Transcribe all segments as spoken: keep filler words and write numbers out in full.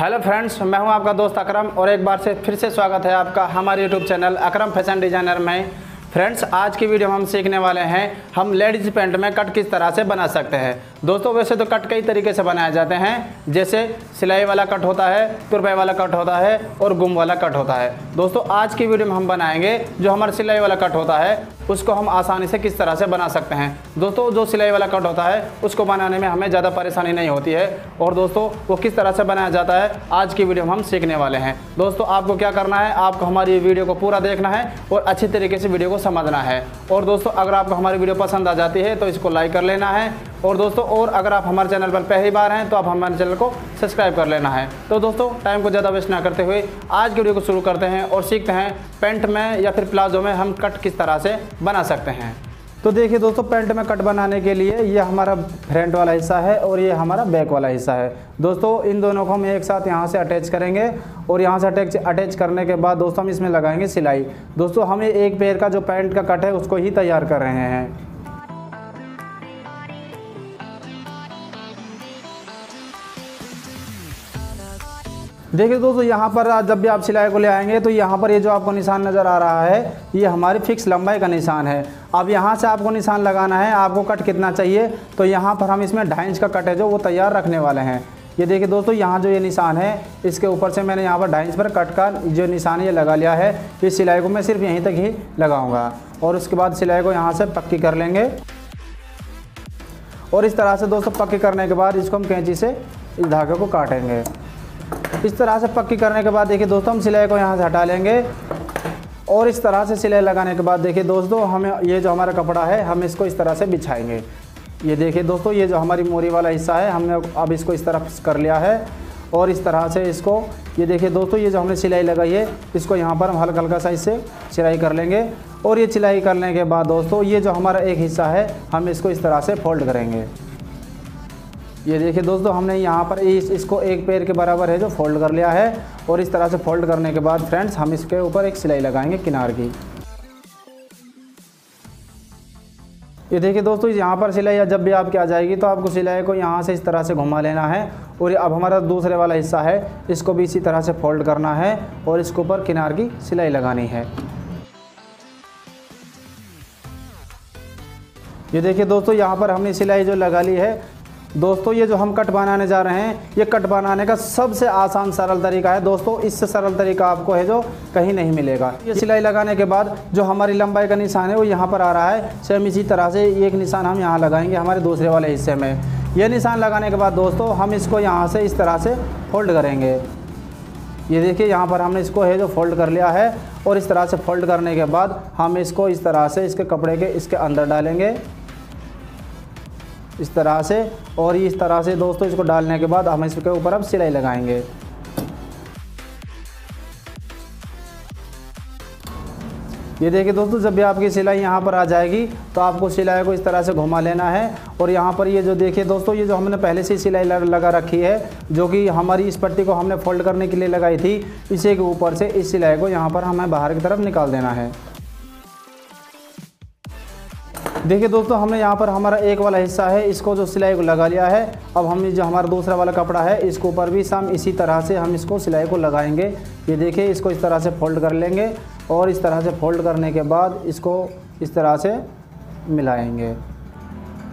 Hello friends, मैं हूं आपका दोस्त अकरम और एक बार से फिर से स्वागत है आपका हमारे YouTube channel Akram fashion designer में। फ्रेंड्स, आज की वीडियो में हम सीखने वाले हैं हम लेडीज़ पैंट में कट किस तरह से बना सकते हैं। दोस्तों, वैसे तो कट कई तरीके से बनाए जाते हैं, जैसे सिलाई वाला कट होता है, तुरपाई वाला कट होता है और गुम वाला कट होता है। दोस्तों, आज की वीडियो में हम बनाएंगे जो हमारा सिलाई वाला कट होता है उसको हम आसानी से किस तरह से बना सकते हैं। दोस्तों, जो सिलाई वाला कट होता है उसको बनाने में हमें ज़्यादा परेशानी नहीं होती है और दोस्तों वो किस तरह से बनाया जाता है आज की वीडियो में हम सीखने वाले हैं। दोस्तों, आपको क्या करना है, आपको हमारी वीडियो को पूरा देखना है और अच्छी तरीके से वीडियो को समझना है। और दोस्तों, अगर आपको हमारी वीडियो पसंद आ जाती है तो इसको लाइक कर लेना है। और दोस्तों, और अगर आप हमारे चैनल पर पहली बार हैं तो आप हमारे चैनल को सब्सक्राइब कर लेना है। तो दोस्तों, टाइम को ज़्यादा वेस्ट ना करते हुए आज की वीडियो को शुरू करते हैं और सीखते हैं पैंट में या फिर प्लाजो में हम कट किस तरह से बना सकते हैं। तो देखिए दोस्तों, पैंट में कट बनाने के लिए ये हमारा फ्रंट वाला हिस्सा है और ये हमारा बैक वाला हिस्सा है। दोस्तों, इन दोनों को हम एक साथ यहाँ से अटैच करेंगे और यहाँ से अटैच अटैच करने के बाद दोस्तों हम इसमें लगाएंगे सिलाई। दोस्तों, हम एक पैर का जो पैंट का कट है उसको ही तैयार कर रहे हैं। देखिए दोस्तों, यहाँ पर जब भी आप सिलाई को ले आएंगे तो यहाँ पर ये जो आपको निशान नज़र आ रहा है ये हमारी फिक्स लंबाई का निशान है। अब यहाँ से आपको निशान लगाना है, आपको कट कितना चाहिए। तो यहाँ पर हम इसमें ढाई इंच का कट है जो वो तैयार रखने वाले हैं। ये देखिए दोस्तों, यहाँ जो ये निशान है इसके ऊपर से मैंने यहाँ पर ढाई इंच पर कट का जो निशान ये लगा लिया है। ये सिलाई को मैं सिर्फ यहीं तक ही लगाऊँगा और उसके बाद सिलाई को यहाँ से पक्की कर लेंगे। और इस तरह से दोस्तों पक्की करने के बाद इसको हम कैंची से इस धागे को काटेंगे। इस तरह से पक्की करने के बाद देखिए दोस्तों, हम सिलाई को यहाँ से हटा लेंगे। और इस तरह से सिलाई लगाने के बाद देखिए दोस्तों, हमें ये जो हमारा कपड़ा है हम इसको इस तरह से बिछाएंगे। ये देखिए दोस्तों, ये जो हमारी मोरी वाला हिस्सा है हमने अब इसको इस तरह कर लिया है। और इस तरह से इसको ये देखिए दोस्तों, ये जो हमने सिलाई लगाई है इसको यहाँ पर हम हल्का हल्का सा इससे सिलाई कर लेंगे। और ये सिलाई करने के बाद दोस्तों, ये जो हमारा एक हिस्सा है हम इसको इस तरह से फोल्ड करेंगे। ये देखिए दोस्तों, हमने यहाँ पर इस इसको एक पैर के बराबर है जो फोल्ड कर लिया है। और इस तरह से फोल्ड करने के बाद फ्रेंड्स हम इसके ऊपर एक सिलाई लगाएंगे किनार की। ये देखिए दोस्तों, यहाँ पर सिलाई जब भी आपकी आ जाएगी तो आपको सिलाई को यहाँ से इस तरह से घुमा लेना है। और अब हमारा दूसरे वाला हिस्सा है इसको भी इसी तरह से फोल्ड करना है और इसके ऊपर किनार की सिलाई लगानी है। ये देखिए दोस्तों, यहाँ पर हमने सिलाई जो लगा ली है। दोस्तों, ये जो हम कट बनाने जा रहे हैं ये कट बनाने का सबसे आसान सरल तरीका है। दोस्तों, इससे सरल तरीका आपको है जो कहीं नहीं मिलेगा। ये सिलाई लगाने के बाद जो हमारी लंबाई का निशान है वो यहाँ पर आ रहा है। सेम इसी तरह से एक निशान हम यहाँ लगाएंगे हमारे दूसरे वाले हिस्से में। ये निशान लगाने के बाद दोस्तों हम इसको यहाँ से इस तरह से फोल्ड करेंगे। ये देखिए, यहाँ पर हमने इसको है जो फोल्ड कर लिया है। और इस तरह से फोल्ड करने के बाद हम इसको इस तरह से इसके कपड़े के इसके अंदर डालेंगे इस तरह से। और इस तरह से दोस्तों इसको डालने के बाद हम इसके ऊपर अब सिलाई लगाएंगे। ये देखिए दोस्तों, जब भी आपकी सिलाई यहाँ पर आ जाएगी तो आपको सिलाई को इस तरह से घुमा लेना है। और यहाँ पर ये जो देखिए दोस्तों, ये जो हमने पहले से सिलाई लगा रखी है जो कि हमारी इस पट्टी को हमने फोल्ड करने के लिए लगाई थी, इसी के ऊपर से इस सिलाई को यहाँ पर हमें बाहर की तरफ निकाल देना है। देखिए दोस्तों, हमने यहाँ पर हमारा एक वाला हिस्सा है इसको जो सिलाई को लगा लिया है। अब हमने जो हमारा दूसरा वाला कपड़ा है इसके ऊपर भी हम इसी तरह से हम इसको सिलाई को लगाएंगे। ये देखिए, इसको इस तरह से फोल्ड कर लेंगे। और इस तरह से फोल्ड करने के बाद इसको इस तरह से मिलाएंगे।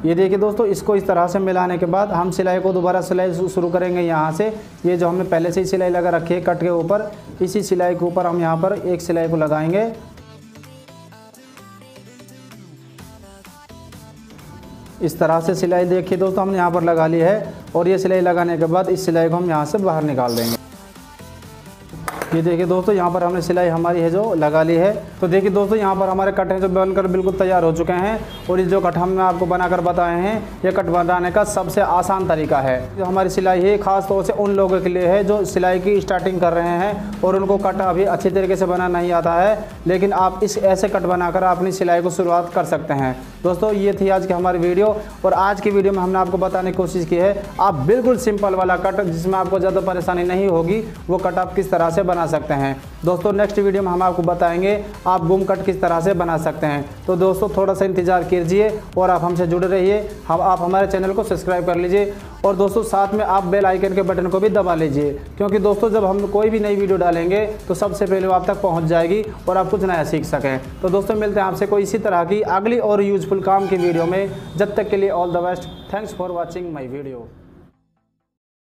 ये देखिए दोस्तों, इसको इस तरह से मिलाने के बाद हम सिलाई को दोबारा सिलाई शुरू करेंगे यहाँ से। ये जो हमने पहले से ही सिलाई लगा रखी है कट के ऊपर, इसी सिलाई के ऊपर हम यहाँ पर एक सिलाई को लगाएंगे। इस तरह से सिलाई देखिए दोस्तों हमने यहाँ पर लगा ली है। और ये सिलाई लगाने के बाद इस सिलाई को हम यहाँ से बाहर निकाल देंगे। ये देखिए दोस्तों, यहाँ पर हमने सिलाई हमारी है जो लगा ली है। तो देखिए दोस्तों, यहाँ पर हमारे कट हैं जो बनकर बिल्कुल तैयार हो चुके हैं। और ये जो कट हमने आपको बनाकर बताए हैं ये कट बनाने का सबसे आसान तरीका है। जो हमारी सिलाई है खास तौर से उन लोगों के लिए है जो सिलाई की स्टार्टिंग कर रहे हैं और उनको कट अभी अच्छी तरीके से बना नहीं आता है। लेकिन आप इस ऐसे कट बनाकर अपनी सिलाई को शुरुआत कर सकते हैं। दोस्तों ये थी आज की हमारी वीडियो, और आज की वीडियो में हमने आपको बताने की कोशिश की है आप बिल्कुल सिंपल वाला कट जिसमें आपको ज़्यादा परेशानी नहीं होगी वो कट आप किस तरह से बना सकते हैं। दोस्तों नेक्स्ट वीडियो में हम आपको बताएंगे आप बूम कट किस तरह से बना सकते हैं। तो दोस्तों थोड़ा सा इंतज़ार कीजिए और आप हमसे जुड़े रहिए, हम आप हमारे चैनल को सब्सक्राइब कर लीजिए और दोस्तों साथ में आप बेल आइकन के बटन को भी दबा लीजिए, क्योंकि दोस्तों जब हम कोई भी नई वीडियो डालेंगे तो सबसे पहले आप तक पहुँच जाएगी और आप कुछ नया सीख सकें। तो दोस्तों मिलते हैं आपसे कोई इसी तरह की अगली और यूजफुल काम की वीडियो में, जब तक के लिए all the best. Thanks for watching my video.